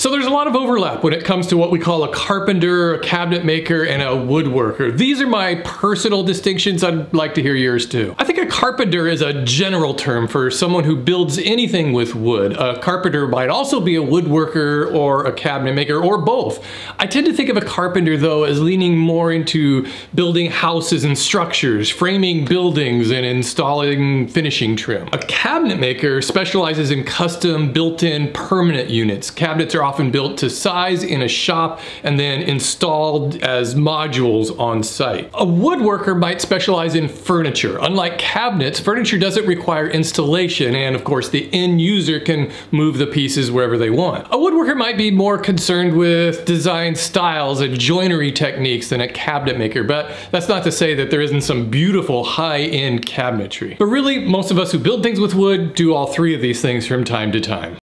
So there's a lot of overlap when it comes to what we call a carpenter, a cabinet maker, and a woodworker. These are my personal distinctions. I'd like to hear yours too. I think a carpenter is a general term for someone who builds anything with wood. A carpenter might also be a woodworker or a cabinet maker or both. I tend to think of a carpenter though as leaning more into building houses and structures, framing buildings, and installing finishing trim. A cabinet maker specializes in custom built-in permanent units. Cabinets are often built to size in a shop and then installed as modules on site. A woodworker might specialize in furniture. Unlike cabinets, furniture doesn't require installation, and of course the end user can move the pieces wherever they want. A woodworker might be more concerned with design styles and joinery techniques than a cabinet maker, but that's not to say that there isn't some beautiful high-end cabinetry. But really, most of us who build things with wood do all three of these things from time to time.